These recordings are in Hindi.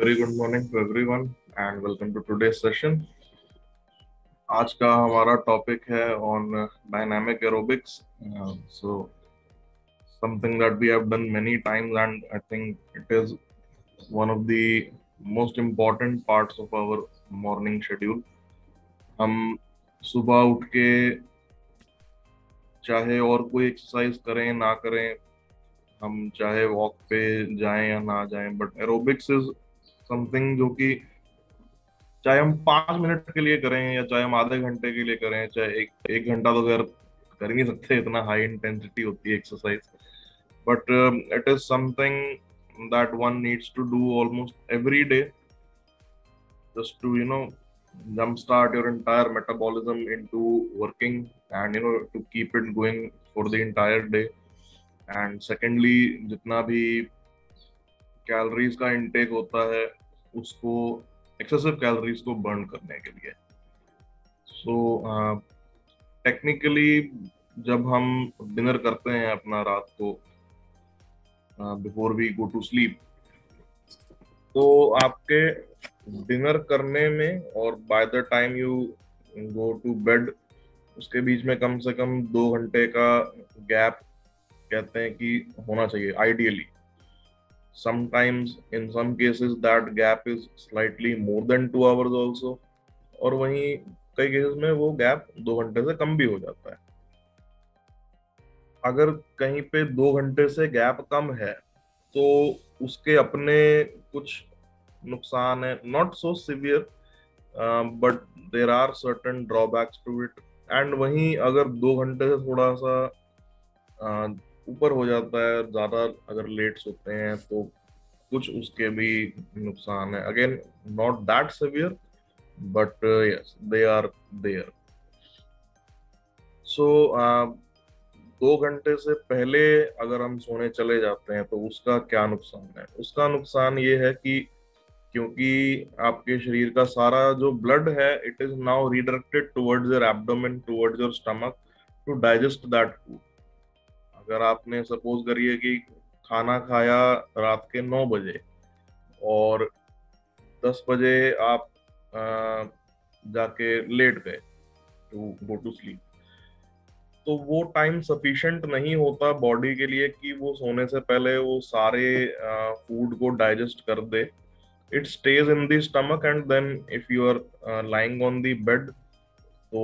Very good morning to everyone and welcome to today session. आज का हमारा टॉपिक है on dynamic aerobics, so something that we have done many times and I think it is one of the most important parts of our morning schedule. हम सुबह उठ के चाहे और कोई एक्सरसाइज करें ना करें, हम चाहे वॉक पे जाएं या ना जाएं, बट एरोबिक्स इज समथिंग जो कि चाहे हम 5 मिनट के लिए करें या चाहे हम आधे घंटे के लिए करें, चाहे एक घंटा तो खैर कर ही नहीं सकते, इतना हाई इंटेंसिटी होती है exercise, but it is something that one needs to do almost every day just to jump start your entire metabolism into working and to keep it going for the entire day। And secondly जितना भी कैलोरीज का इंटेक होता है उसको एक्सेसिव कैलोरीज को बर्न करने के लिए। सो टेक्निकली जब हम डिनर करते हैं अपना रात को before we go to sleep, तो आपके डिनर करने में और by the time you go to bed उसके बीच में कम से कम 2 घंटे का गैप कहते हैं कि होना चाहिए ideally. Sometimes in some cases that gap is slightly more than 2 hours also, और वहीं कई केसेस में वो गैप 2 घंटे से कम भी हो जाता है। अगर कहीं पे 2 घंटे से गैप कम है तो उसके अपने कुछ नुकसान है, not so severe but there are certain drawbacks to it. And वहीं अगर 2 घंटे से थोड़ा सा ऊपर हो जाता है, ज़्यादा अगर लेट सोते हैं तो कुछ उसके भी नुकसान है। Again not that severe but yes they are there. So 2 घंटे से पहले अगर हम सोने चले जाते हैं तो उसका क्या नुकसान है? उसका नुकसान ये है कि क्योंकि आपके शरीर का सारा जो ब्लड है it is now redirected towards your abdomen, towards your stomach to digest that food. अगर आपने सपोज करिए कि खाना खाया रात के 9 बजे और 10 बजे आप जाके लेट गए टू गो टू स्लीप, तो वो टाइम सफिशिएंट नहीं होता बॉडी के लिए कि वो सोने से पहले वो सारे फूड को डाइजेस्ट कर दे। It stays in the stomach and then if you are lying on the bed, तो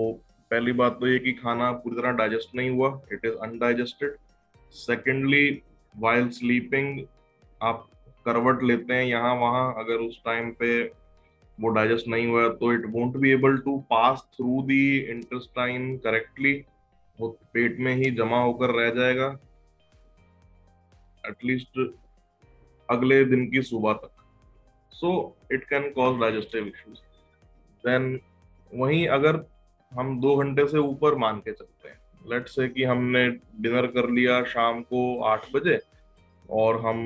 पहली बात तो ये कि खाना पूरी तरह डाइजेस्ट नहीं हुआ, it is undigested. Secondly while sleeping आप करवट लेते हैं यहाँ वहाँ, अगर उस टाइम पे वो डाइजेस्ट नहीं हुआ तो it won't be able to pass through the intestine correctly, वो पेट में ही जमा होकर रह जाएगा एटलीस्ट अगले दिन की सुबह तक। So it can cause digestive issues. Then वहीं अगर हम 2 घंटे से ऊपर मान के चलते हैं, लेट्स से कि हमने डिनर कर लिया शाम को 8 बजे और हम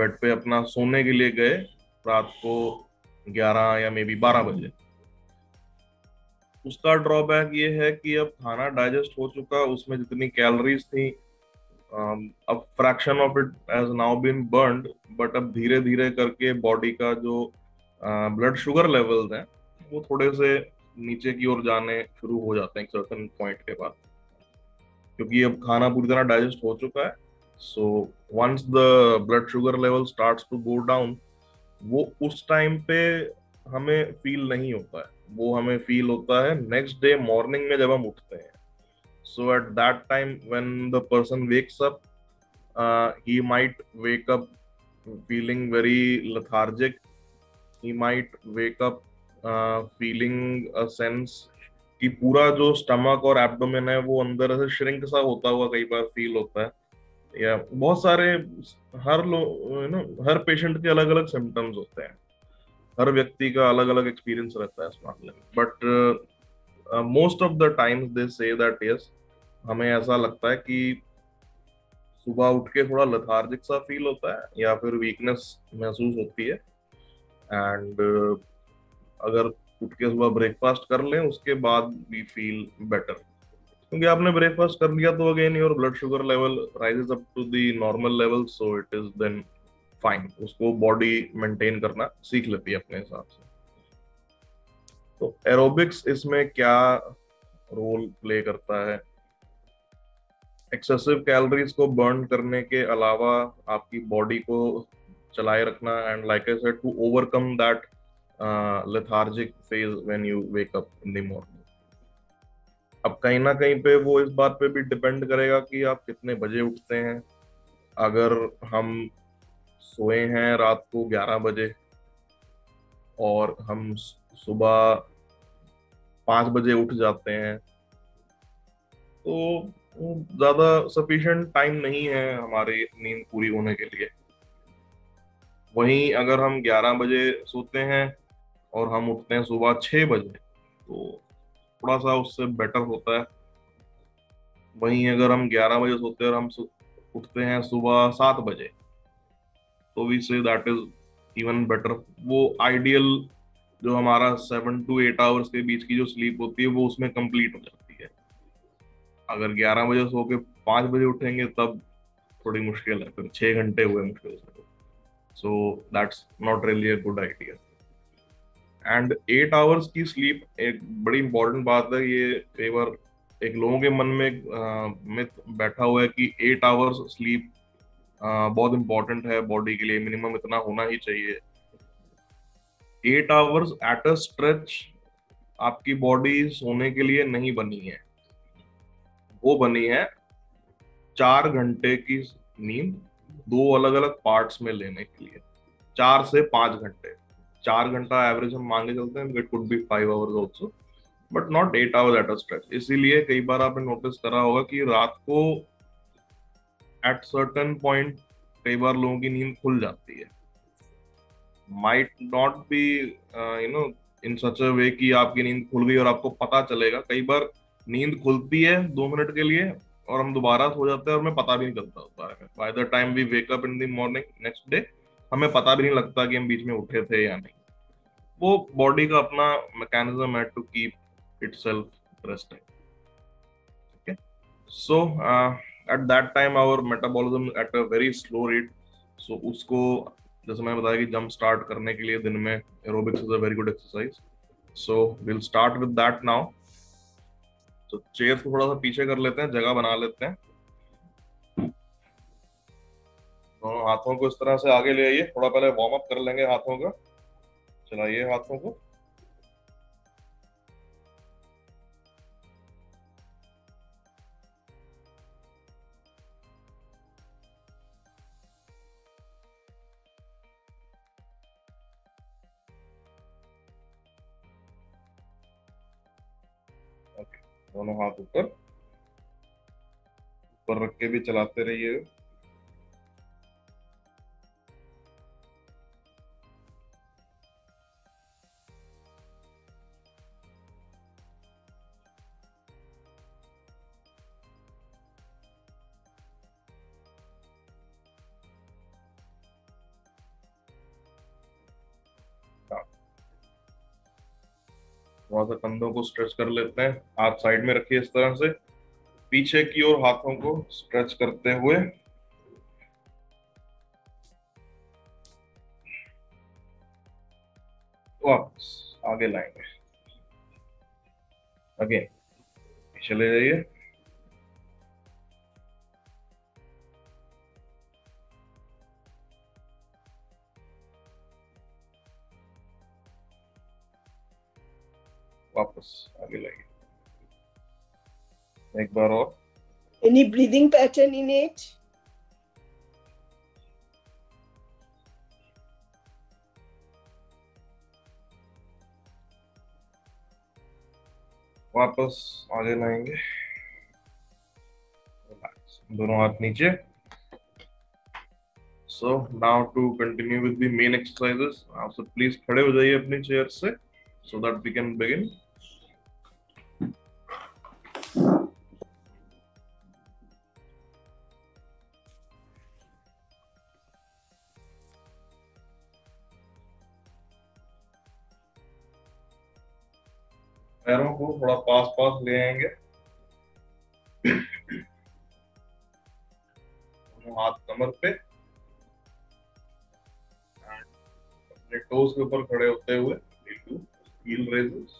बेड पे अपना सोने के लिए गए रात को 11 या मे बी 12 बजे, उसका ड्रॉबैक ये है कि अब खाना डाइजेस्ट हो चुका, उसमें जितनी कैलोरीज थी अब fraction of it has now been burned, but अब धीरे धीरे करके बॉडी का जो ब्लड शुगर लेवल्स हैं वो थोड़े से नीचे की ओर जाने शुरू हो जाते हैं एक सर्टेन पॉइंट के बाद, क्योंकि अब खाना पूरी तरह डाइजेस्ट हो चुका है। So once the blood sugar level starts to go down, वो उस टाइम पे हमें फील नहीं होता है, वो हमें फील होता है नेक्स्ट डे मॉर्निंग में जब हम उठते हैं। So at that time when the person wakes up, he might wake up feeling very lethargic, he might wake up feeling a sense कि पूरा जो स्टमक और एब्डोमेन है वो अंदर से श्रिंक सा होता हुआ कई बार फील होता है, या बहुत सारे हर हर पेशेंट के अलग अलग सिम्टम्स होते हैं, हर व्यक्ति का अलग अलग एक्सपीरियंस रहता है इस मामले में, but most of the times they say that yes हमें ऐसा लगता है कि सुबह उठ के थोड़ा लेथार्जिक सा फील होता है या फिर वीकनेस महसूस होती है। एंड अगर उठ के सुबह ब्रेकफास्ट कर लें उसके बाद वी फील बेटर, क्योंकि आपने ब्रेकफास्ट कर लिया तो again your blood sugar level rises up to the normal level, so it is then fine, उसको बॉडी मेंटेन करना सीख लेती है अपने हिसाब से। तो एरोबिक्स इसमें क्या रोल प्ले करता है? एक्सेसिव कैलोरीज को बर्न करने के अलावा आपकी बॉडी को चलाए रखना, and like I said to overcome that lethargic phase when you wake up in the morning. अब कहीं ना कहीं पे वो इस बात पे भी डिपेंड करेगा कि आप कितने बजे उठते हैं। अगर हम सोए हैं रात को 11 बजे और हम सुबह 5 बजे उठ जाते हैं तो ज्यादा सफिशिएंट टाइम नहीं है हमारी नींद पूरी होने के लिए। वहीं अगर हम 11 बजे सोते हैं और हम उठते हैं सुबह 6 बजे तो थोड़ा सा उससे बेटर होता है। वहीं अगर हम 11 बजे सोते हैं और हम उठते हैं सुबह 7 बजे तो we say that is even better. वो आइडियल जो हमारा 7 to 8 आवर्स के बीच की जो स्लीप होती है वो उसमें कंप्लीट हो जाती है। अगर 11 बजे सो के 5 बजे उठेंगे तब थोड़ी मुश्किल है, फिर 6 घंटे हुए मुश्किल से। So that's not really a good idea. And 8 hours की स्लीप एक बड़ी इंपॉर्टेंट बात है। ये एक लोगों के मन में मिथ बैठा हुआ है कि 8 आवर्स स्लीप बहुत इम्पोर्टेंट है बॉडी के लिए, मिनिमम इतना होना ही चाहिए। 8 आवर्स एट अ स्ट्रेच आपकी बॉडी सोने के लिए नहीं बनी है, वो बनी है 4 घंटे की नींद 2 अलग अलग पार्ट्स में लेने के लिए, 4 से 5 घंटे। 4 घंटा एवरेज हम मान के चलते हैं, it could be 5 hours also but not 8 hours at a stretch. इसीलिए कई बार आपने नोटिस करा होगा कि रात को एट सर्टन पॉइंट कई बार लोगों की नींद खुल जाती है। might not be in such a way कि आपकी नींद खुल गई और आपको पता चलेगा। कई बार नींद खुलती है 2 मिनट के लिए और हम दोबारा सो जाते हैं और हमें पता भी नहीं चलता होता है। By the time we wake up in the morning next day हमें पता भी नहीं लगता कि हम बीच में उठे थे या नहीं। वो बॉडी का अपना मैकेनिज्म है टू कीप इटसेल्फ रेस्टेड। ठीक है, so at that time our metabolism at a very slow rate. So उसको जैसे मैंने बताया कि जंप स्टार्ट करने के लिए दिन में aerobics is a very good exercise. So will start with that now. तो चेयर को थोड़ा सा पीछे कर लेते हैं, जगह बना लेते हैं, दोनों हाथों को इस तरह से आगे ले आइए। थोड़ा पहले वार्म अप कर लेंगे हाथों का, चलाइए हाथों को। दोनों हाथ ऊपर ऊपर रख के भी चलाते रहिए। थोड़ा सा कंधों को स्ट्रेच कर लेते हैं, हाथ साइड में रखिए इस तरह से, पीछे की ओर हाथों को स्ट्रेच करते हुए। वापस आगे लाएंगे, अगेन पीछे ले जाइए। वापस आगे लाइए एक बार और। Any breathing pattern in it? वापस आगे लाएंगे, दोनों हाथ नीचे। So now to continue with the main exercises, आप सब प्लीज खड़े हो जाइए अपनी चेयर से so that we can begin. पैरों को थोड़ा पास पास ले आएंगे, हाथ कमर पे, अपने टोज के ऊपर खड़े होते हुए into heel raises.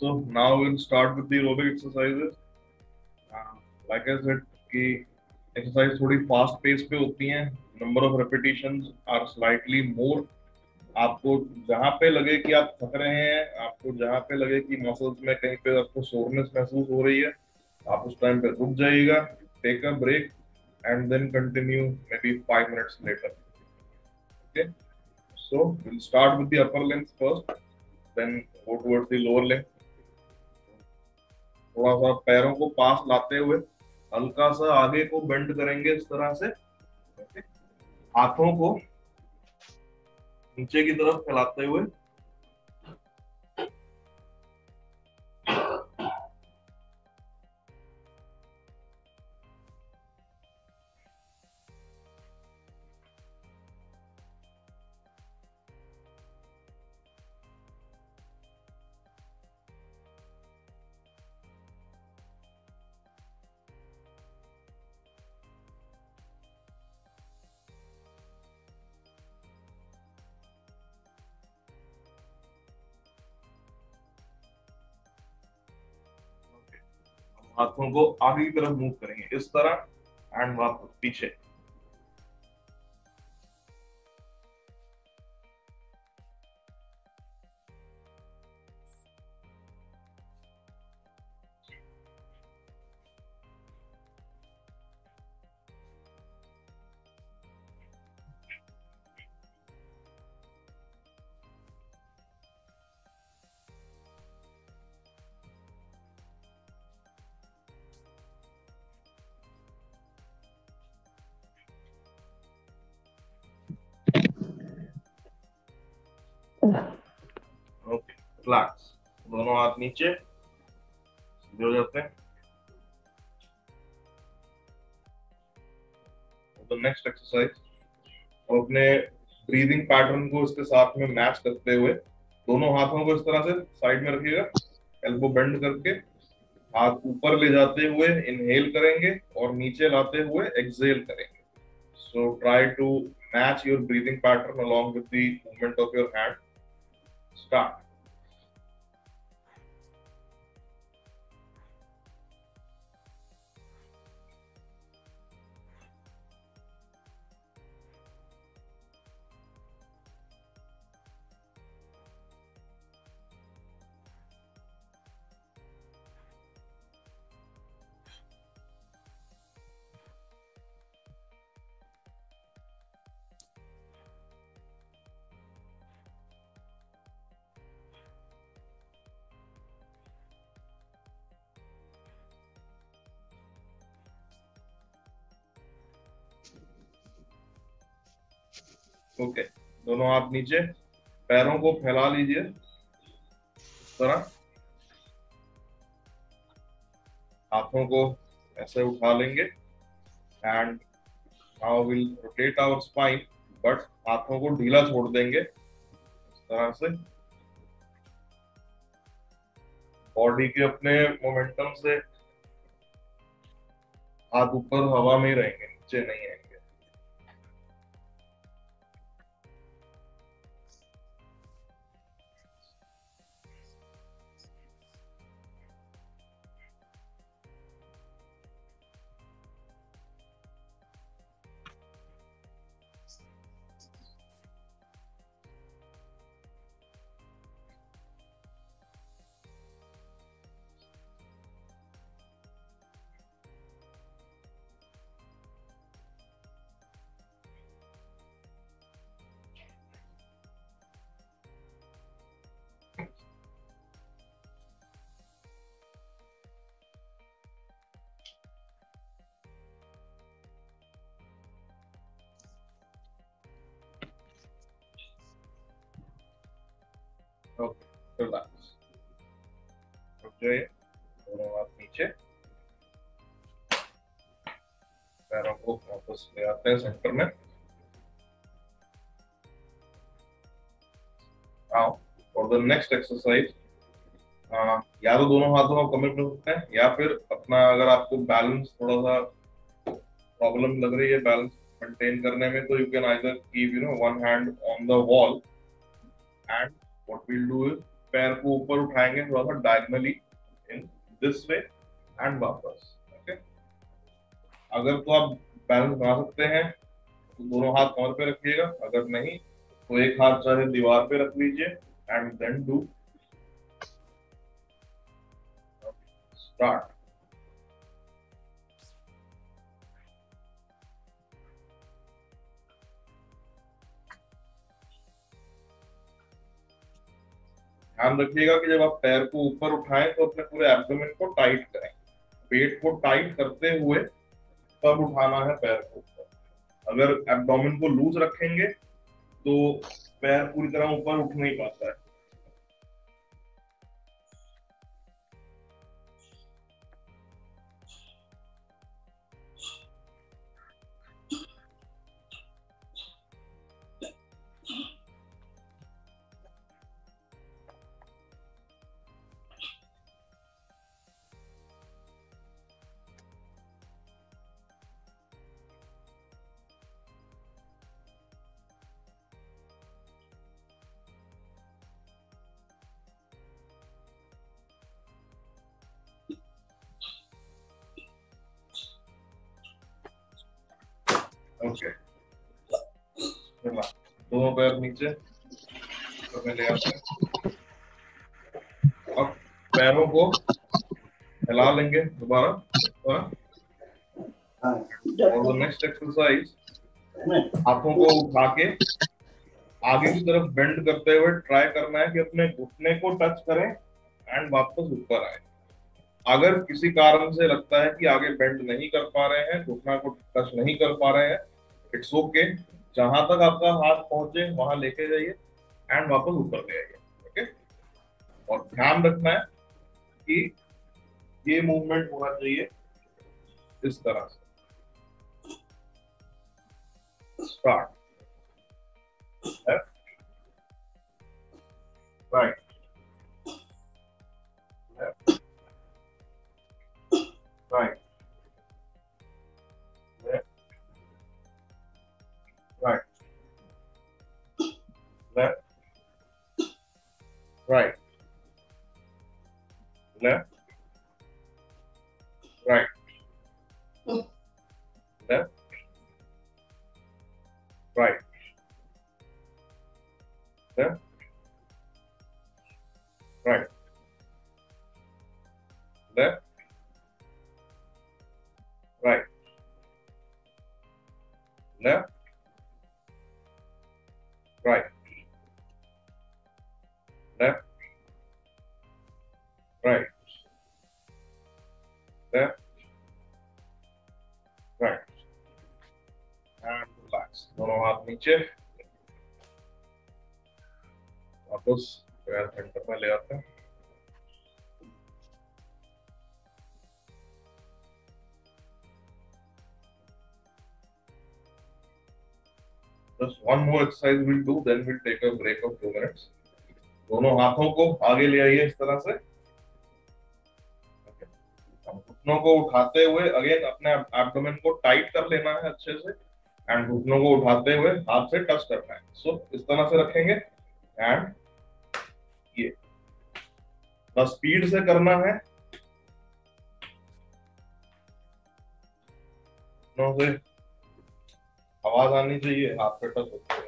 So now we'll start with the aerobic exercises. Like I said, कि exercise थोड़ी fast pace पे होती हैं. Number of repetitions are slightly more. आपको जहाँ पे लगे कि आप थक रहे हैं, आपको जहाँ पे लगे कि muscles में कहीं पे आपको सोरनेस महसूस हो रही है, आप उस टाइम पे रुक जाइएगा. Take a break and then continue maybe 5 minutes later. Okay. So we'll start with the upper limbs first, then go towards the lower limb. थोड़ा सा पैरों को पास लाते हुए हल्का सा आगे को बेंड करेंगे इस तरह से. हाथों को नीचे की तरफ फैलाते हुए हाथों को आगे की तरफ मूव करेंगे इस तरह एंड वापस पीछे. Okay, relax. दोनों हाथ नीचे सीधे हो जाते हैं. The next exercise. और अपने ब्रीदिंग पैटर्न को इसके साथ में मैच करते हुए दोनों हाथों को इस तरह से साइड में रखिएगा. एल्बो बेंड करके हाथ ऊपर ले जाते हुए इनहेल करेंगे और नीचे लाते हुए एक्सेल करेंगे. So try to match your breathing pattern along with the movement of your hand. Start. Okay, दोनों हाथ नीचे पैरों को फैला लीजिए इस तरह. हाथों को ऐसे उठा लेंगे and now will rotate our spine but हाथों को ढीला छोड़ देंगे इस तरह से. बॉडी के अपने मोमेंटम से हाथ ऊपर हवा में ही रहेंगे, नीचे नहीं आएंगे. तो दोनों हाथ नीचे, पैरों को वापस ले आते हैं सेंटर में। Now for the next exercise, या तो दोनों हाथों का कमिट कर सकते हैं, या फिर अपना अगर आपको बैलेंस थोड़ा सा प्रॉब्लम लग रही है बैलेंस मेंटेन करने में, तो you can either keep one hand on the wall and what we will do is पैर को ऊपर उठाएंगे थोड़ा सा diagonally in this way and वापस। ओके, अगर तो आप बैलेंस बना सकते हैं तो दोनों हाथ कमर पे रखिएगा, अगर नहीं तो एक हाथ चाहे दीवार पे रख लीजिए एंड देन डू स्टार्ट। ध्यान रखिएगा कि जब आप पैर को ऊपर उठाएं तो अपने पूरे एब्डोमेन को टाइट करें, पेट को टाइट करते हुए तब उठाना है पैर को ऊपर। अगर एब्डोमेन को लूज रखेंगे तो पैर पूरी तरह ऊपर उठ नहीं पाता है। दोनों पैर नीचे ले आते हैं, अब पैरों को हिला लेंगे दोबारा। और नेक्स्ट एक्सरसाइज, हाथों को उठा के आगे की तरफ बेंड करते हुए ट्राई करना है कि अपने घुटने को टच करें एंड वापस ऊपर आए। अगर किसी कारण से लगता है कि आगे बेंड नहीं कर पा रहे हैं, घुटना को टच नहीं कर पा रहे हैं, इट्स ओके, जहां तक आपका हाथ पहुंचे वहां लेके जाइए एंड वापस ऊपर ले आइए। ओके, और ध्यान रखना है कि ये मूवमेंट होना चाहिए इस तरह से। Start, left right, left right, right, left, right, left, right, left, right, left, right, left, right, left, right, left, right, left, right, and relax। दोनों हाथ नीचे, वापस पैर सेंटर में ले आते हैं। Just one more exercise we'll do, then we'll take a break of 2 minutes। दोनों हाथों को आगे ले आइए इस तरह से। घुटनों को उठाते हुए अगेन अपने एब्डोमेन को टाइट कर लेना है अच्छे से एंड घुटनों को उठाते हुए हाथ से टच करना है। सो इस तरह से रखेंगे एंड ये बस स्पीड से करना है, घुटनों से आवाज आनी चाहिए, हाथ पे टच होते हैं।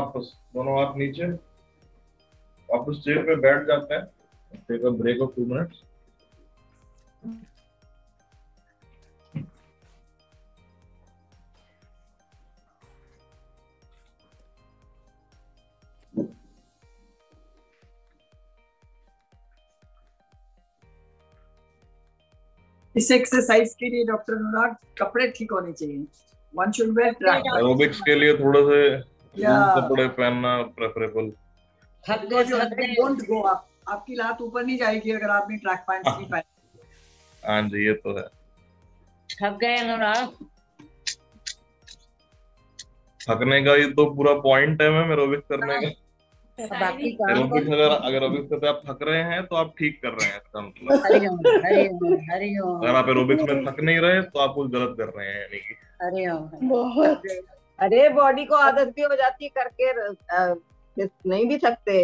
वापस दोनों हाथ नीचे, वापस चेयर पे बैठ जाते हैं। Take a break of 2 minutes. इस एक्सरसाइज के लिए डॉक्टर अनुराग कपड़े ठीक होने चाहिए। One should wear track. Aerobics के लिए थोड़ा से कपड़े पहनना प्रेफरेबल। डोंट गो अप, आपकी लात ऊपर नहीं जाएगी अगर आपने ट्रैक पैंट्स नहीं पहने। हां जी, ये तो है। थक गए अनुराग? थकने का ये तो पूरा पॉइंट है मैम एरोबिक्स करने का। बाकी अगर एरोबिक्स करते आप थक रहे हैं तो आप ठीक कर रहे हैं इसका मतलब। अगर आप एरोबिक्स में थक नहीं रहे तो आप कुछ गलत कर रहे हैं, यानी कि अरे बॉडी को आदत भी हो जाती है करके, नहीं भी थकते।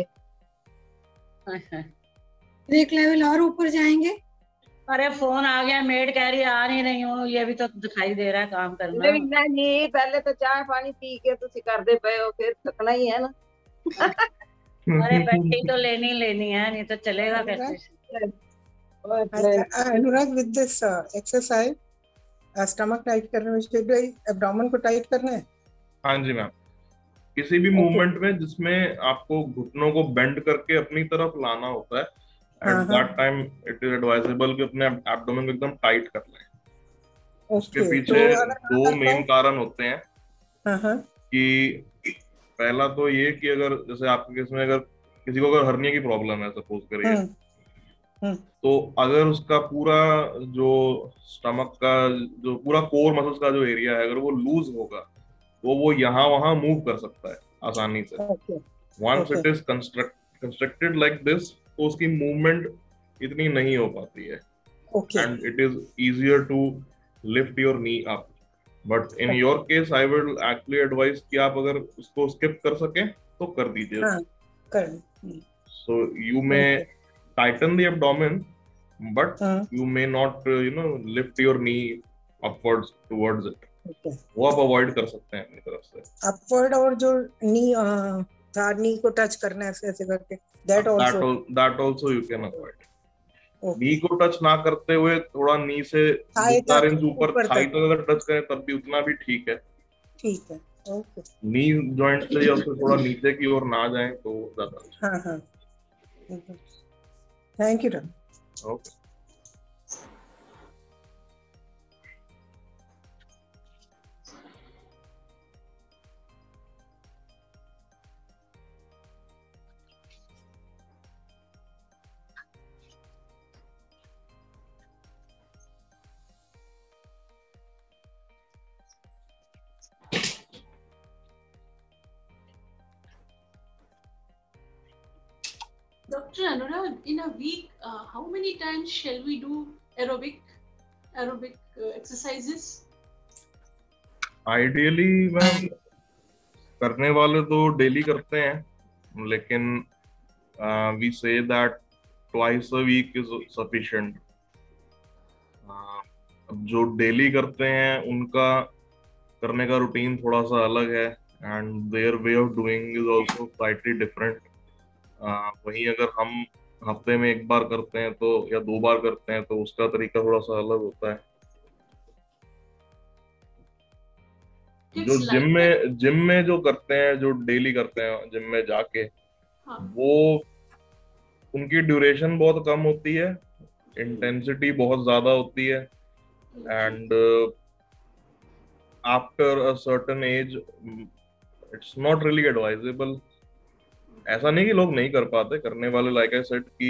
एक लेवल और ऊपर जाएंगे। अरे फोन आ गया, मेड कह रही आ नहीं रही हूँ, ये भी तो दिखाई दे रहा है काम करना। नहीं, पहले तो चाय पानी पी के तो सिकार दे पे हो, फिर थकना ही है ना। अरे बैठी तो लेनी लेनी है, नहीं तो चलेगा कैसे। Anurag with this exercise stomach tight करने में, एब्डोमेन को टाइट करना है। हाँ जी मैम, किसी भी मूवमेंट में जिसमें आपको घुटनों को बेंड करके अपनी तरफ लाना होता है, at that time it is advisable कि अपने एब्डोमेन को एकदम टाइट कर लें। उसके पीछे दो मेन कारण होते हैं कि पहला तो ये कि अगर जैसे आपके केस में अगर किसी को अगर हर्निया की प्रॉब्लम है सपोज करिए, तो अगर उसका पूरा जो स्टमक का जो पूरा कोर मसल्स का जो एरिया है अगर वो लूज होगा तो वो यहाँ वहां मूव कर सकता है आसानी से। Once it is constructed like this, तो उसकी मूवमेंट इतनी नहीं हो पाती है। And it is easier to lift your knee up. But in your case I will actually advise कि आप अगर उसको स्किप कर सके तो कर दीजिए। So you may tighten the abdomen but you may not you know lift your knee upwards towards it. वो आप अवॉइड कर सकते हैं अपनी तरफ से, अपवर्ड और जो नी नी को टच करना है ऐसे करके। That also you can avoid. Knee को टच ना करते हुए थोड़ा नी से ऊपर अगर टच करें तब भी उतना भी ठीक है। ठीक है, ओके। नी जॉइंट से या उससे थोड़ा नीचे की ओर ना जाएं तो ज्यादा अच्छा। हाँ हाँ, थैंक यू रन। Okay, Dr. Anurag, in a week, how many times shall we do aerobic exercises? Ideally, ma'am करने वाले तो daily करते हैं, लेकिन we say that twice a week is sufficient. जो daily करते हैं उनका करने का routine थोड़ा सा अलग है, and their way of doing is also slightly different. वहीं अगर हम हफ्ते में एक बार करते हैं तो या 2 बार करते हैं तो उसका तरीका थोड़ा सा अलग होता है। जो जिम में जो करते हैं, जो डेली करते हैं जिम में जाके, हाँ। वो उनकी ड्यूरेशन बहुत कम होती है, इंटेंसिटी बहुत ज्यादा होती है, and after a certain age it's not really advisable. ऐसा नहीं कि लोग नहीं कर पाते, करने वाले लाइक आई सेड कि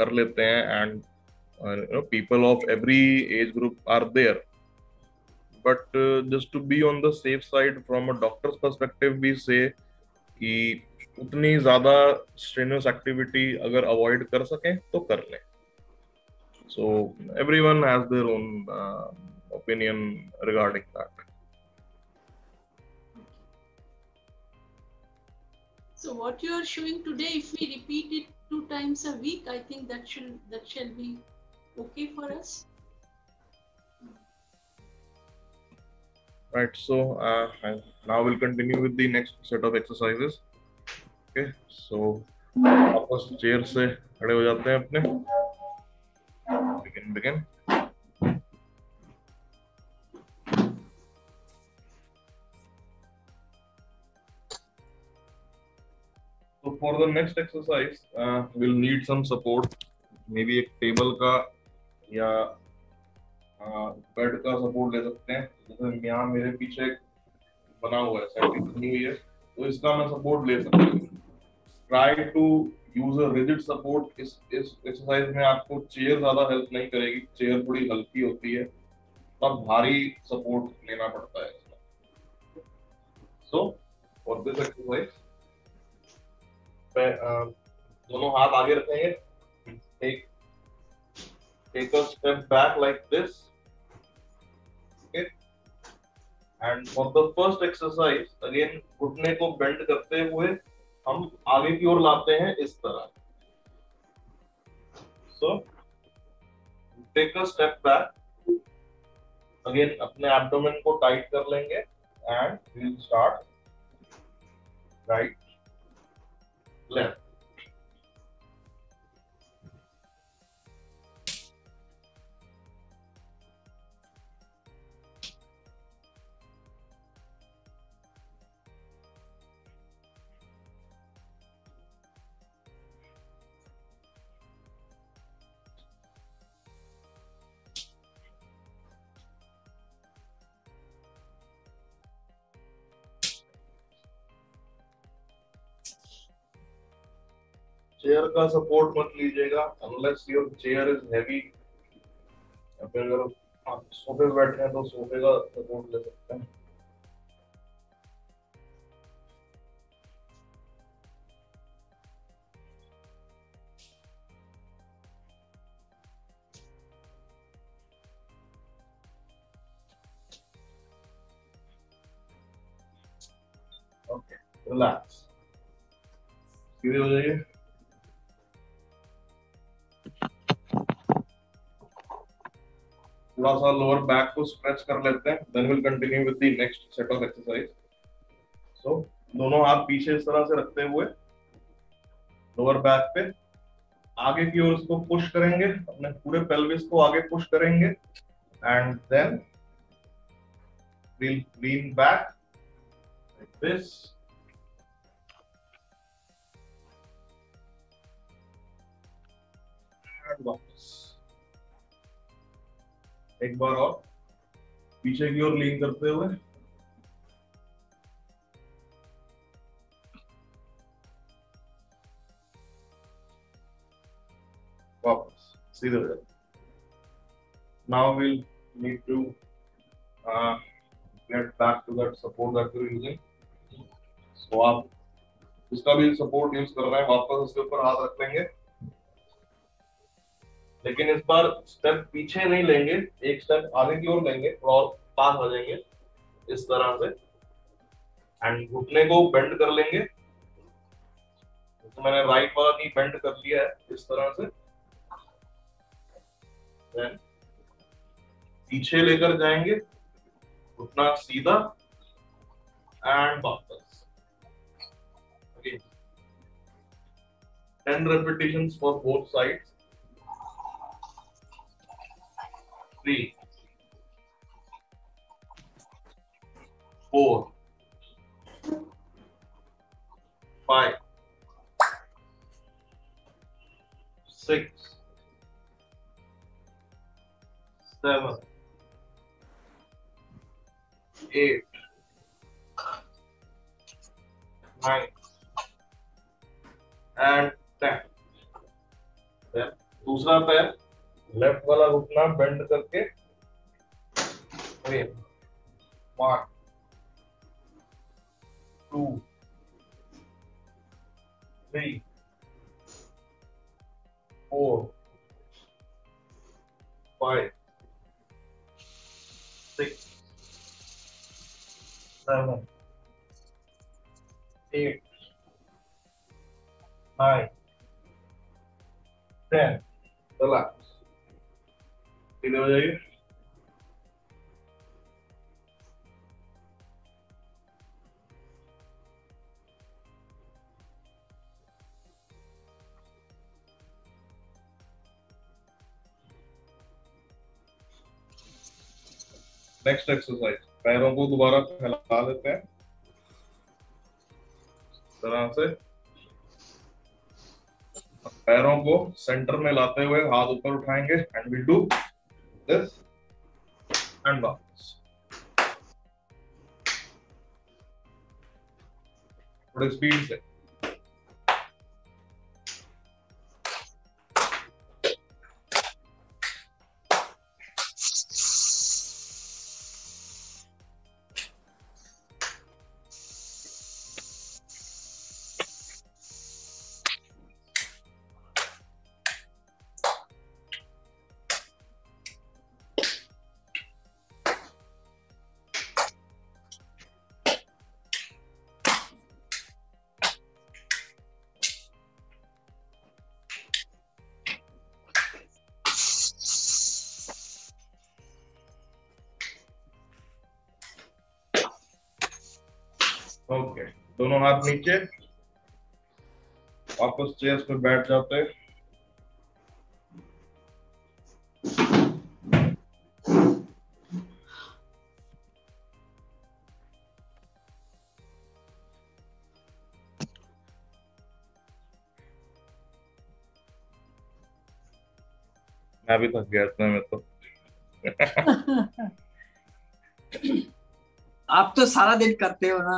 कर लेते हैं, and you know people of every age group are there, but just to be on the safe side from a doctor's perspective भी से कि उतनी ज्यादा स्ट्रेनस एक्टिविटी अगर अवॉइड कर सकें तो कर लें। So everyone has their own opinion regarding that. So what you are showing today, if we repeat it 2 times a week, I think that shall be okay for us. Right, so now we'll continue with the next set of exercises. Okay, so वापस चेयर से खड़े हो जाते हैं अपने. begin. So for the next exercise, we'll need some support. Maybe एक table का या बेड का सपोर्ट ले सकते हैं. जैसे यहाँ मेरे पीछे बना हुआ है, सेटिंग बनी हुई है, तो इसका मैं सपोर्ट ले सकता हूँ. Try to use a rigid support. इस एक्सरसाइज में आपको चेयर ज्यादा हेल्प नहीं करेगी. चेयर थोड़ी हल्की होती है, तब भारी सपोर्ट लेना पड़ता है. सो फॉर दिस एक्सरसाइज दोनों हाथ आगे रखेंगे. Take a step back like this. Okay. And for the first exercise, again घुटने को bend करते हुए हम आगे की ओर लाते हैं इस तरह. So take a step back. Again अपने abdomen को tight कर लेंगे and we'll start right, left. Chair का सपोर्ट मत लीजिएगा unless your chair is heavy. अगर आप सोफे पे बैठे हैं तो सोफे का सपोर्ट ले सकते हैं. Okay, relax. सीधे हो जाइए. थोड़ा सा लोअर बैक को स्ट्रेच कर लेते हैं. Then will continue with the next set of exercise. So दोनों हाथ पीछे इस तरह से रखते हुए लोअर बैक पे आगे की ओर इसको पुश करेंगे. अपने पूरे पेल्विस को आगे पुश करेंगे and then will lean back like this. एक बार और पीछे की ओर लीन करते हुए. वापस सीधे हो जाते. Now will need to get back to that support that you are using. So आप जिसका भी सपोर्ट यूज कर रहे हैं वापस उसके ऊपर हाथ रख लेंगे, लेकिन इस बार स्टेप पीछे नहीं लेंगे, एक स्टेप आगे की ओर लेंगे और पास हो जाएंगे इस तरह से. एंड घुटने को बेंड कर लेंगे. तो मैंने राइट वाला नी बेंड कर लिया है इस तरह से. देन पीछे लेकर जाएंगे, घुटना सीधा एंड वापस. Okay, 10 repetitions for both sides. 3, 4, 5, 6, 7, 8, 9, and 10. Then दूसरा पैर लेफ्ट वाला घुटना बेंड करके 1, 2, 3, 4, 5, 6, 7, 8, 9, 10. रिलैक्स. सीधे हो जाइए. नेक्स्ट एक्सरसाइज पैरों को दोबारा फैला लेते हैं तरह से, पैरों को सेंटर में लाते हुए हाथ ऊपर उठाएंगे and will do this and bounce. थोड़ी स्पीड से ओके, दोनों हाथ नीचे वापस चेयर्स पे बैठ जाते हैं। मैं भी थक गया इतना में तो। आप तो सारा दिन करते हो ना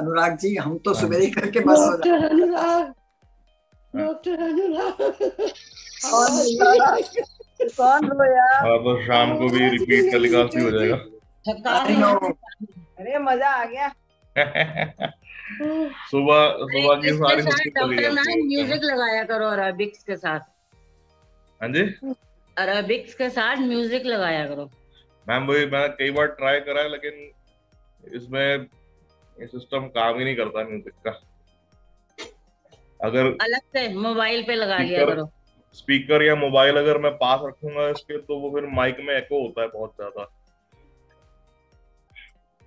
अनुराग जी, हम तो सुबह करके बस हो जाते हैं। डॉक्टर अनुराग कौन रोया? अब शाम को भी रिपीट टेलीकास्ट हो जाएगा। अरे मजा आ गया। सुबह सुबह की सारी डॉक्टर म्यूजिक लगाया करो अरेबिक्स के साथ। हाँ जी, अरेबिक्स के साथ म्यूजिक लगाया करो। मैम वही मैंने कई बार ट्राई करा है लेकिन इसमें सिस्टम काम ही नहीं करता म्यूजिक का। अगर अलग से मोबाइल पे लगा लिया करो स्पीकर, या मोबाइल अगर मैं पास रखूंगा इसके तो वो फिर माइक में एको होता है बहुत ज्यादा।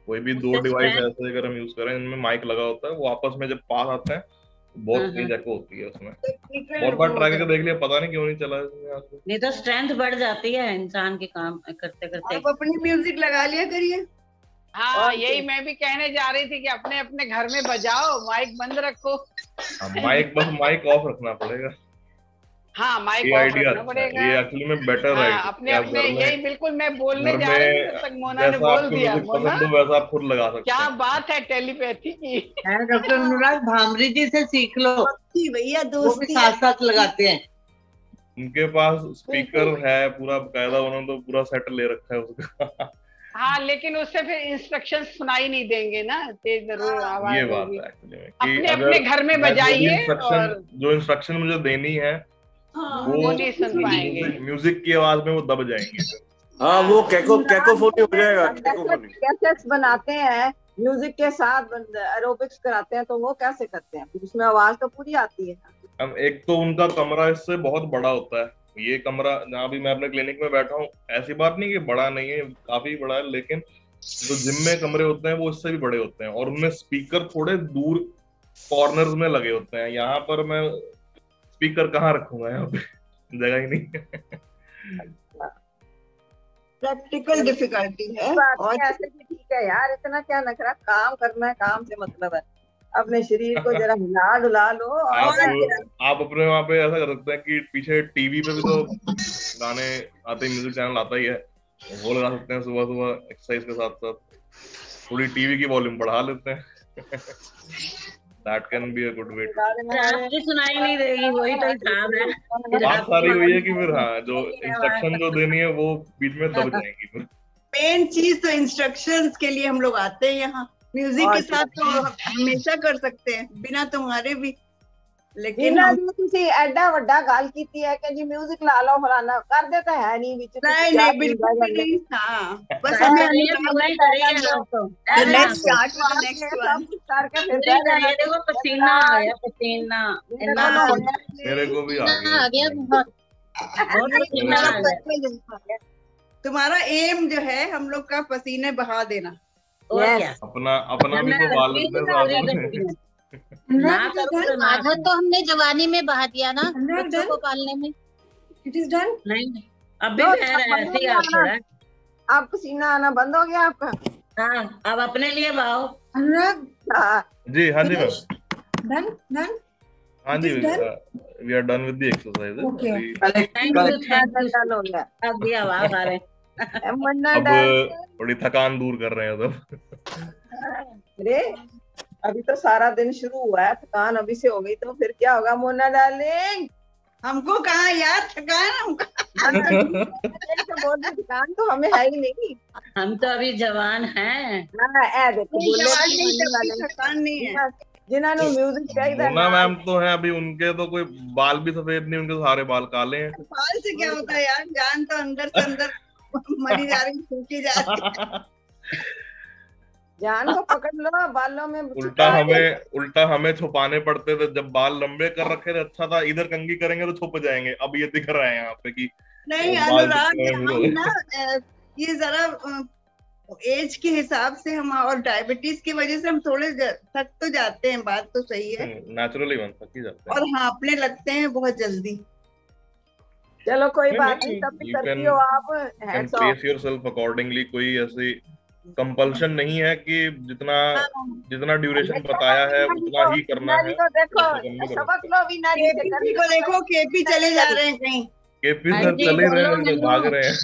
कोई भी दो डिवाइस ऐसे अगर हम यूज करें इनमें माइक लगा होता है, वो आपस में जब पास आते हैं तो बहुत तेज एको होती है उसमें। बहुत बार ट्राई करके देख लिया, पता नहीं क्यों नहीं चला। नहीं तो स्ट्रेंथ बढ़ जाती है इंसान के काम करते करते। आप अपनी म्यूजिक लगा लिया करिए। हाँ यही मैं भी कहने जा रही थी कि अपने अपने घर में बजाओ, माइक बंद रखो। माइक बस माइक ऑफ रखना पड़ेगा। हाँ माइक ऑफ रखना पड़ेगा, ये एक्चुअली में बेटर है। अपने अपने यही बिल्कुल मैं बोलने जा रही थी, तब तक मोना ने बोल दिया। मोना वैसा आप खुद लगा सकते, क्या बात है टेलीपैथी की। डॉक्टर अनुराग भामरे जी से सीख लो भैया, दोस्ती साथ साथ लगाते हैं। उनके पास स्पीकर है पूरा बकायदा, उन्होंने तो पूरा सेट ले रखा है उसका। हाँ लेकिन उससे फिर इंस्ट्रक्शंस सुनाई नहीं देंगे ना, तेज जरूर आवाज। ये बात है एक्चुअली, अपने अपने घर में बजाइए और जो इंस्ट्रक्शन मुझे देनी है वो नहीं सुन पाएंगे, म्यूजिक की आवाज में वो दब जाएंगे। हाँ वो कैकोफोनी हो जाएगा। कैसेट्स बनाते हैं म्यूजिक के साथ, एरोबिक्स कराते हैं, तो वो कैसे करते हैं फिर? उसमें आवाज तो पूरी आती है। अब एक तो उनका कमरा इससे बहुत बड़ा होता है। ये कमरा जहाँ भी मैं अपने क्लिनिक में बैठा हूँ, ऐसी बात नहीं कि बड़ा नहीं है, काफी बड़ा है, लेकिन जो जिम में कमरे होते हैं वो इससे भी बड़े होते हैं। और उनमें स्पीकर थोड़े दूर कॉर्नर्स में लगे होते हैं। यहाँ पर मैं स्पीकर कहाँ रखूंगा, यहाँ पे जगह ही नहीं। प्रैक्टिकल डिफिकल्टी है। और ऐसे भी ठीक है यार, इतना क्या नखरा, काम करना है, काम से मतलब है। अपने शरीर को जरा हिला डुला लो। और आप अपने वहाँ पे ऐसा कर सकते हैं कि पीछे टीवी पे भी तो गाने आते हैं, म्यूजिक चैनल आता ही है, वो लगा सकते हैं। सुबह सुबह एक्सरसाइज के साथ साथ थोड़ी टीवी की वॉल्यूम बढ़ा लेते हैं। That can be a good way to... सुनाई नहीं देगी, वही तो हिसाब है। बात सारी हुई है कि फिर हाँ जो इंस्ट्रक्शन जो देनी है वो बीच में दब जाएगी। मेन चीज तो इंस्ट्रक्शन के लिए हम लोग आते हैं यहाँ, म्यूजिक के साथ तो हमेशा कर सकते हैं बिना तुम्हारे भी। लेकिन एडा वड्डा गाल कीती है कि जी म्यूजिक ला लो फलाना कर देता है नहीं बीच में। नहीं बिल्कुल नहीं। हां बस हमें नहीं करेंगे तो next start one, next one करके फिर जाएगा। देखो पसीना आया, पसीना मेरे को भी आ गया बहुत। तुम्हारा एम जो है हम लोग का पसीने बहा देना। अपना अपना भी तो आदत तो हमने जवानी में बहा दिया ना बच्चों को पालने में। It is done. नहीं अब भी ऐसे ही आ रहा है। अब पसीना आना बंद हो गया आपका? हाँ, अब अपने लिए बहाओ। जी हाँ जी मैम। हाँ जी, we are done with the exercises. Okay. अब ये आवाज आ रही है। अब थोड़ी थकान दूर कर रहे हैं सब। अभी तो सारा दिन शुरू हुआ है, थकान अभी से हो गई तो फिर क्या होगा मोना डार्लिंग? हमको कहाँ यार थकान, हमको थकान तो हमें है ही नहीं, हम तो अभी जवान हैं। जिन्होंने म्यूजिक चाहिए मोना मैम तो है अभी, उनके तो कोई बाल भी सफेद नहीं, उनके सारे बाल काले हैं। बाल से क्या होता है यार, जान तो अंदर से अंदर मरी जा रही, सूखी जा रही। जान को पकड़ लो बालों में। उल्टा हमें छुपाने पड़ते थे जब बाल लंबे कर रखे थे। अच्छा था, इधर कंघी करेंगे तो छुप जाएंगे, अब ये दिख रहा है यहाँ पे कि नहीं। अनुराग ये जरा एज के हिसाब से हम और डायबिटीज की वजह से हम थोड़े थक तो जाते हैं, बात तो सही है, नेचुरली थक ही जाते हैं और हाँ अपने लगते हैं बहुत जल्दी। चलो कोई बात नहीं, तब भी करती हो आप, hats off, place yourself accordingly. कोई ऐसी कंपल्शन नहीं है कि जितना ड्यूरेशन बताया है उतना ही करना है। देखो केपी चले जा रहे हैं कहीं, केपी सर चले रहे हैं, भाग रहे हैं।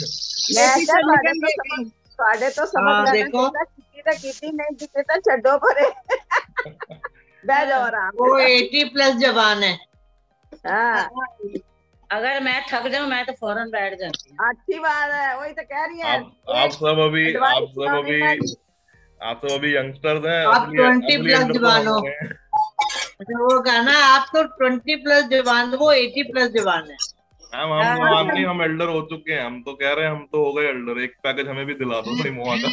तो समझ देखो कितनी नहीं जितने छड्डो परे वो 80 प्लस जवान है। अगर मैं थक जाऊं मैं तो फौरन बैठ जाती हूं। अच्छी बात है, वही तो कह रही है। आप सब अभी यंगस्टर्स हैं, आप 20 प्लस जवान हो। वो गाना आप तो 20 प्लस जवान, वो 80 प्लस जवान है। हम एल्डर हो चुके हैं, हम तो कह रहे हैं हम तो हो गए एल्डर। एक पैकेज हमें भी दिला दो भाई मोहा का,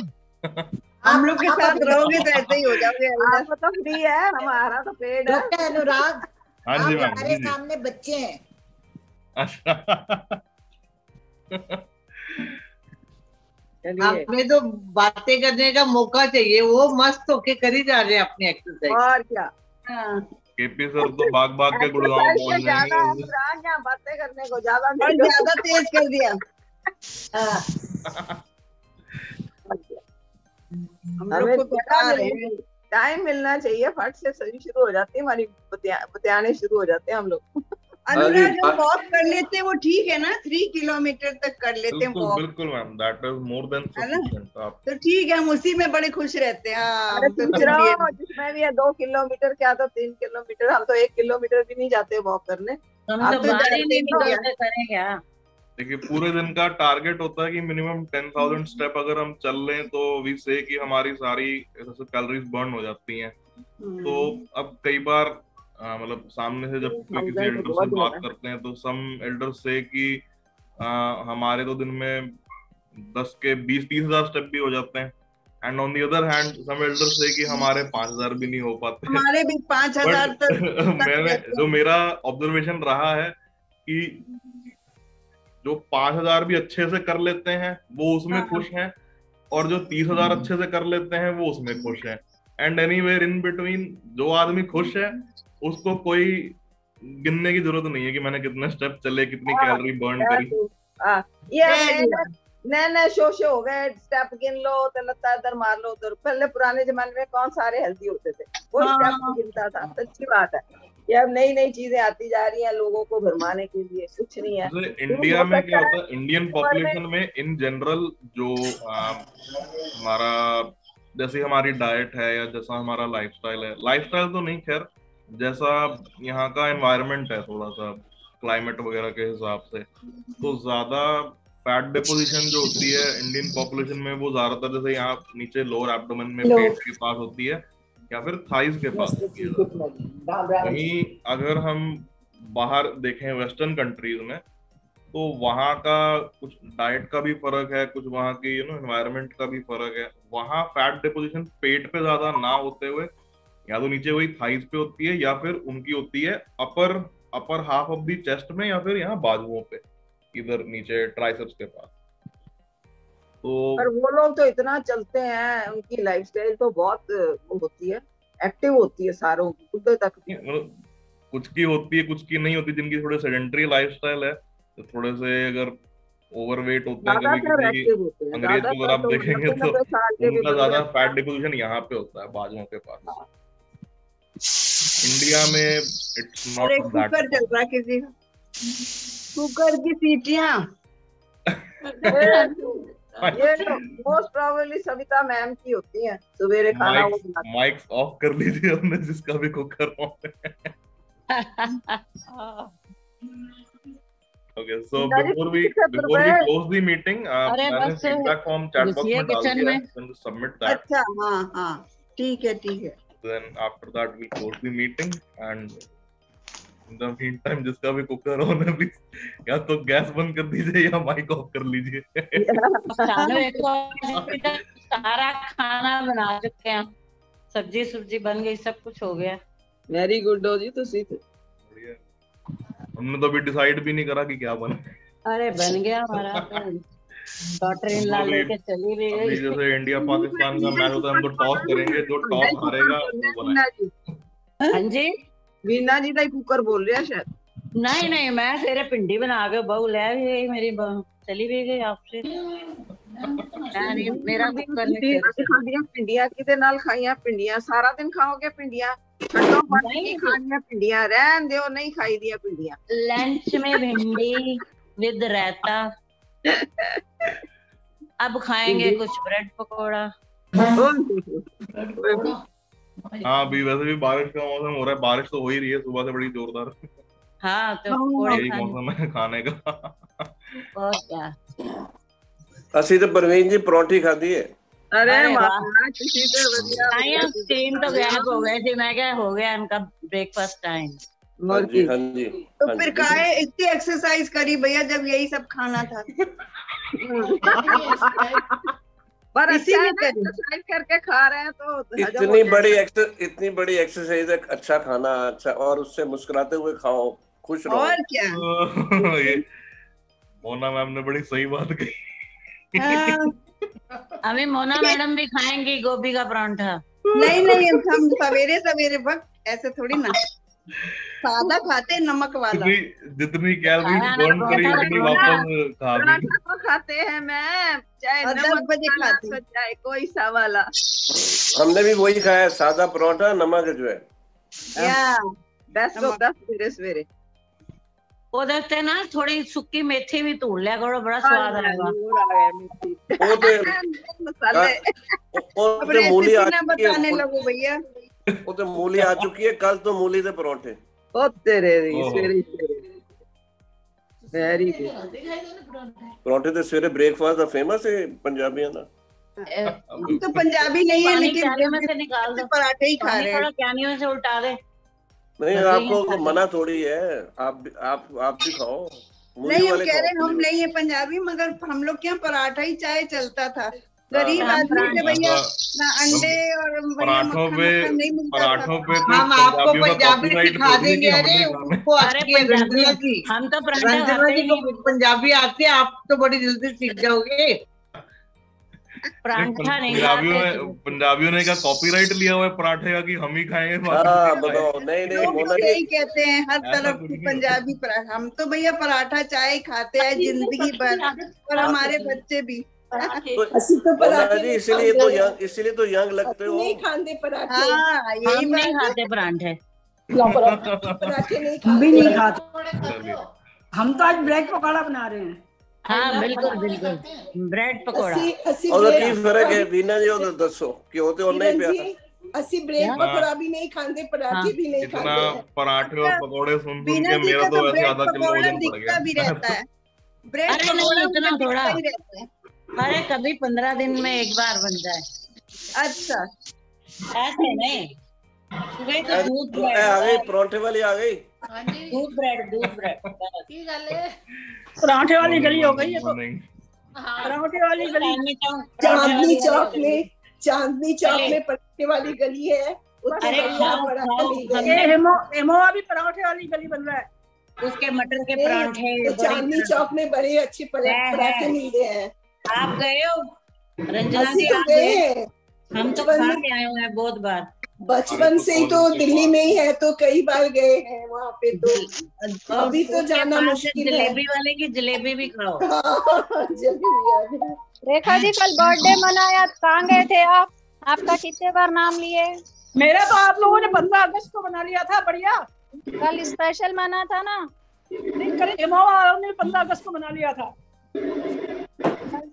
हम लोग के साथ रहोगे तो ऐसे ही हो जाओगे। आप तो फ्री है, हमारा तो पेड है। डॉक्टर अनुराग, हाँ जी मैम, हमारे सामने बच्चे हैं। अच्छा, आपने तो बातें करने का मौका चाहिए, वो मस्त होके करी जा रहे हैं अपनी एक्सरसाइज। और क्या, केपी सर तो भाग के गुड़गांव पहुंच जाएंगे। बातें करने को ज्यादा तेज कर दिया। हमें टाइम मिलना चाहिए, फट से सभी शुरू हो जाती है हमारी, बतियाने शुरू हो जाते हैं हम लोग। अनुराग जो वॉक कर लेते हैं वो ठीक है ना, 3 किलोमीटर तक कर लेते हैं। बिल्कुल ma'am, that is more than sufficient. आप तो ठीक है, हम उसी में बड़े खुश रहते हैं। अरे तो जिसमें भी है 2 किलोमीटर क्या तो 3 किलोमीटर, हम तो 1 किलोमीटर भी नहीं जाते वॉक करने। आप तो बाहर ही नहीं निकलते करें क्या? देखिए पूरे दिन का टारगेट होता है कि मिनिमम 10,000 स्टेप अगर हम चल लें तो वी से कि हमारी सारी कैलोरीज बर्न हो जाती हैं। तो अब कई बार मतलब सामने से जब किसी एल्डर से बात करते हैं तो सम एल्डर से कि हमारे तो दिन में 10 के 20-30 हजार स्टेप भी हो जाते हैं, and on the other hand some elder से कि हमारे 5,000 भी नहीं हो पाते। हमारे भी 5,000 मैंने जो मेरा ऑब्जर्वेशन रहा है कि जो 5,000 भी अच्छे से कर लेते हैं वो उसमें खुश हैं, और जो 30,000 अच्छे से कर लेते हैं वो उसमें खुश हैं। एंड एनीवेयर इन बिटवीन जो आदमी खुश है उसको कोई गिनने की जरूरत नहीं है कि मैंने कितने स्टेप चले, कितनी कैलोरी बर्न करी। नए शोशे हो गए, स्टेप गिन लो, लत्ता इधर मार लो उधर। पहले पुराने जमाने में कौन सारे हेल्दी होते थे, वो स्टेप गिनता था। अच्छी बात है कि अब नई नई चीजें आती जा रही हैं लोगों को भरमाने के लिए, कुछ नहीं है। इंडिया में क्या होता है, इंडियन पॉपुलेशन में इन जनरल जो हमारा जैसे हमारी डाइट है या जैसा हमारा लाइफस्टाइल है, लाइफस्टाइल तो नहीं खैर, जैसा यहाँ का एनवायरनमेंट है थोड़ा सा क्लाइमेट वगैरह के हिसाब से, तो ज्यादा फैट डिपोजिशन जो होती है इंडियन पॉपुलेशन में वो ज्यादातर जैसे यहाँ नीचे लोअर एब्डोमेन में पेट के पास होती है या फिर थाइस के पास होती है। वहीं अगर हम बाहर देखें वेस्टर्न कंट्रीज में तो वहाँ का कुछ डाइट का भी फर्क है, कुछ वहाँ की यू नो एनवायरनमेंट का भी फर्क है। वहाँ फैट डिपोजिशन पेट पे ज्यादा ना होते हुए या तो नीचे वही थाइस पे होती है या फिर उनकी होती है upper half of the chest में या फिर यहाँ बाजुओं पे इधर नीचे ट्राइसेप्स के पास। तो पर वो लोग तो इतना चलते हैं, उनकी लाइफस्टाइल तो बहुत होती है, एक्टिव होती है सारों की, खुद तक कुछ की होती है कुछ की नहीं होती। जिनकी थोड़े सेडेंटरी लाइफस्टाइल है तो थोड़े से अगर ओवरवेट होते हैं, अंग्रेज को अगर आप देखेंगे तो उनका ज्यादा फैट डिपोजिशन यहाँ पे होता है, बाजुओं के पास। इंडिया में इट्स नॉट कुकर चल रहा किसी का, कुकर की सीटियां ये मोस्ट प्रोबेबली सविता मैम की होती हैं, सवेरे खाना वो बनाती हैं। माइक्स ऑफ कर लीजिए हमने जिसका भी cooker on. Okay, so before we close the meeting, मैंने feedback form chat box में डाल दिया, then submit that. अच्छा हाँ ठीक है ठीक है। Then after that we close the meeting and in the meantime जिसका भी कुकर हो ना भी या तो गैस बंद कर दीजिए या माइक ऑफ कर लीजिए। सारा खाना बना चुके हैं, सब्जी सब्जी बन गई, सब कुछ हो गया। वेरी गुड हो जी। तो हमने तो अभी डिसाइड भी नहीं करा कि क्या बना। अरे बन गया हमारा तो। जैसे इंडिया पाकिस्तान का मैच होता है हम तो टॉस करेंगे, जो टॉस हारेगा वो बनाएगा। हाँ जी वीना जी का कुकर बोल रहे हैं शायद। नहीं नहीं मैं तेरे पिंडी बना के बहू ले गई, मेरी बहू चली भी गई आपसे। मेरा कुकर नहीं, पिंडिया किदे नाल खाइया, पिंडिया सारा दिन खाओगे, पिंडिया खानिया, पिंडिया रहन दो, नहीं खाई दिया पिंडिया। लंच में भिंडी विद रायता, अब खाएंगे कुछ ब्रेड पकोड़ा। हाँ अभी वैसे भी बारिश का मौसम हो रहा है, बारिश तो हो ही रही है सुबह से बड़ी जोरदार। हाँ तो यही मौसम है खाने का। और क्या असली तो परवीन जी परोठी खाती है। अरे किसी से बढ़िया टाइम तो गैप हो गए थे, मैं क्या हो गया इनका ब्रेकफास्ट टाइम। जी तो फिर काहे इतनी एक्सरसाइज करी भैया जब यही सब खाना था। पर इसी में एक्सरसाइज करके खा रहे हैं तो इतनी बड़ी एक्सरसाइज है, अच्छा खाना अच्छा और उससे मुस्कुराते हुए खाओ, खुश रहो और क्या। मोना मैम ने बड़ी सही बात कही। अभी मोना मैडम भी खाएंगी गोभी का परांठा। नहीं नहीं हम सवेरे सवेरे वक्त ऐसे थोड़ी ना सादा खाते, नमक वाला जितनी कैलोरी बर्न करी उतनी वापस खाते हैं। मैं चाय 10 बजे खाती हूं, चाय कोई सा वाला। हमने भी वही खाया, सादा पराठा नमक जो है या 10 सवेरे सवेरे। उधर से ना थोड़ी सुक्की मेथी भी तोड़ लिया करो, बड़ा स्वाद आएगा। मसाले मूली बताने लगो भैया, वो तो मूली आ चुकी है, कल तो मूली के परोठे। ओ तेरे वेरी गुड। परोठे तो सवेरे ब्रेकफास्ट का फेमस है पंजाबियों का। तो पंजाबी नहीं है लेकिन पराठे ही खा रहे हैं। कैनियों से उल्टा दे। नहीं आपको मना थोड़ी है, आप भी खाओ। नहीं हम कह रहे हैं हम नहीं है पंजाबी, मगर हम लोग क्या पराठा ही चाय चलता था। गरीब आदमी भैया ना अंडे और पराठों पे नहीं मिलता। हम आपको पंजाबी सिखा देंगे। अरे उनको हम तो पंजाबी आते, आप तो बड़ी जल्दी सीख जाओगे। पराठा नहीं पंजाबियों ने क्या कॉपीराइट लिया हुआ है पराठे का कि हम ही खाएंगे? बताओ नहीं कहते हैं हर तरफ पंजाबी पराठा। हम तो भैया पराठा चाय खाते हैं जिंदगी भर, और हमारे बच्चे भी इसीलिए तो यंग लगते हो। नहीं खाते पराठे। हाँ यही नहीं खाते पराठे, पराठे नहीं खाते। हम तो आज ब्रेड पकौड़ा बना रहे हैं। हाँ बिल्कुल बिल्कुल ब्रेड पकौड़ा। और क्या फर्क है बीना जी? और दसो कि होते और नहीं प्यार असी ब्रेड पकौड़ा भी नहीं खाते, पराठे भी नहीं खाते। पराठे और पकौड़े सुन के मेरा तो वैसे आधा किलो वजन बढ़ गया। भी रहता है ब्रेड पकौड़ा इतना थोड़ा, अरे कभी 15 दिन में एक बार बन जाए। अच्छा ऐसे नहीं, सुबह तो दूध आ गई, पराठे वाली आ गई। हां जी दूध ब्रेड की गल है, पराठे वाली गली हो गई है तो। हां पराठे वाली गली चांदनी चौक में पराठे वाली गली है। अरे हेमो अभी पराठे वाली गली बन रहा है, उसके मटर के पराठे। चांदनी चौक में बड़े अच्छे पराठे मिलते हैं। आप गए हो रंजना जी? हम तो खा के आए हुए हैं बहुत बार। बचपन से ही तो दिल्ली में ही है, तो कई बार गए हैं वहाँ पे, तो अभी तो जाना मुश्किल है। जलेबी वाले की जलेबी भी खाओ। रेखा जी कल बर्थडे मनाया, कहाँ गए थे आप? आपका कितने बार नाम लिए? मेरा तो आप लोगों ने 15 अगस्त को मना लिया था। बढ़िया, कल स्पेशल मना था ना? ने 15 अगस्त को मना लिया था,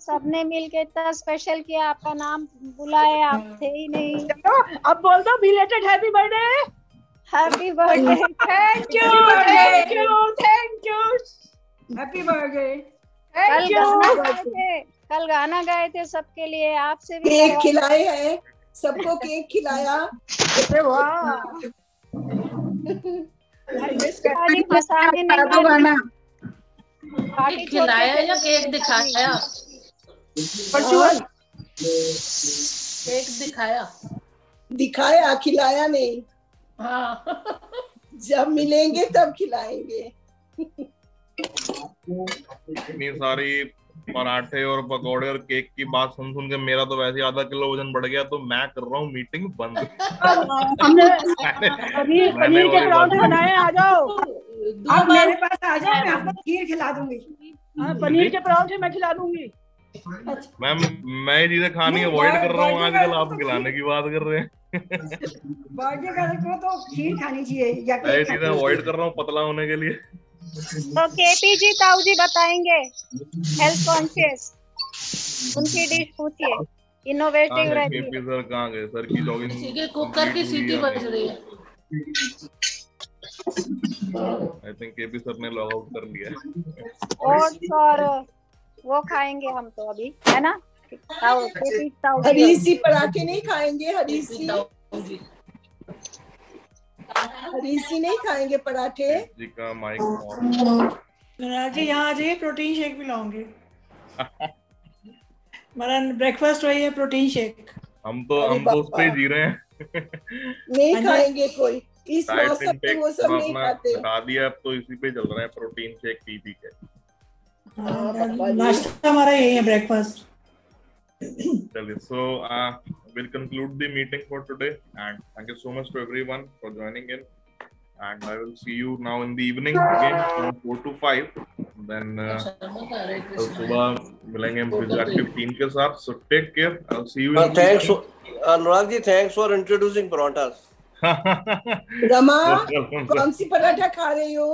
सबने मिलके इतना स्पेशल किया, आपका नाम बुलाए, आप थे ही नहीं। अब बोल दो belated happy birthday. Happy birthday, thank you, thank you, thank you, happy birthday. कल गाना गाए थे सबके लिए, आपसे भी केक खिलाए हैं, सबको केक खिलाया। वाह, केक खिलाया या केक दिखाया? केक दिखाया, दिखाया, खिलाया नहीं। हाँ, जब मिलेंगे तब खिलाएंगे। इतनी सारी पराठे और पकौड़े और केक की बात सुन सुन के मेरा तो वैसे आधा किलो वजन बढ़ गया, तो मैं कर रहा हूँ मीटिंग बंद। पनीर के पराठे बनाए, आ जाओ आप मेरे पास, आ जाओ, मैं आपको खीर खिला दूंगी, पनीर के पराठे मैं खिला दूंगी। मैम मैं चीजें खानी अवॉइड कर रहा हूँ आजकल, आप खिलाने की बात कर रहे हैं। बर्थडे वाले को तो खीर खानी चाहिए, या मैं चीजें अवॉइड कर रहा हूँ पतला होने के लिए। तो केपी जी ताऊ जी बताएंगे हेल्थ कॉन्शियस, उनकी डिश पूछिए, इनोवेटिव रहती है। केपी सर कहाँ गए? सर की जॉगिंग, कुकर की सीटी बज रही है। आई थिंक केपी सर ने लॉग आउट कर लिया। और सर वो खाएंगे हम तो अभी, है ना? हरीसी पराठे नहीं खाएंगे, हरीसी नहीं खाएंगे पराठे। जी का माइक महाराज जी, यहाँ आ जाइए, प्रोटीन शेक भी लाऊंगे। हमारा ब्रेकफास्ट वही है, प्रोटीन शेक। हम तो उस पे जी रहे हैं। नहीं खाएंगे कोई इस मौसम में, वो सब नहीं खाते। अब तो इसी पे चल रहा है, प्रोटीन शेक पी के। नाश्ता हमारा यही है, ब्रेकफास्ट। चलिए, so we'll conclude the meeting for today, and thank you so much to everyone for joining in, and I will see you now in the evening again from 4 to 5. Then सुबह मिलेंगे हम फिजियोएक्टिव टीम के साथ। So take care, I'll see you. Thanks, Anurag ji, thanks for introducing parathas. Rama, कौन सी पराठा खा रही हो?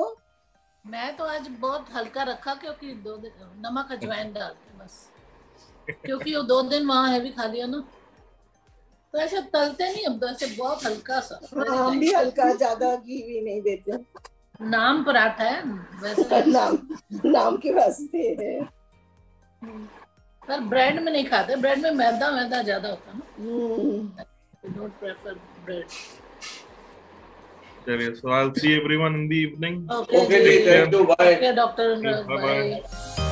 मैं तो आज बहुत हल्का रखा, क्योंकि 2 दिन नमक अजवाइन डालते बस, क्योंकि वो 2 दिन वहाँ हैवी खा लिया ना, तो ऐसे तलते नहीं, अब ऐसे बहुत हल्का सा। हम भी हल्का, ज्यादा घी भी नहीं देते, नाम पराठा है वैसे, नाम के वास्ते है, पर ब्रेड में नहीं खाते, ब्रेड में मैदा मैदा ज्यादा होता ना। Don't prefer bread. So I'll see everyone in the evening. Okay, thank you. Bye. Okay, Dr. Bye.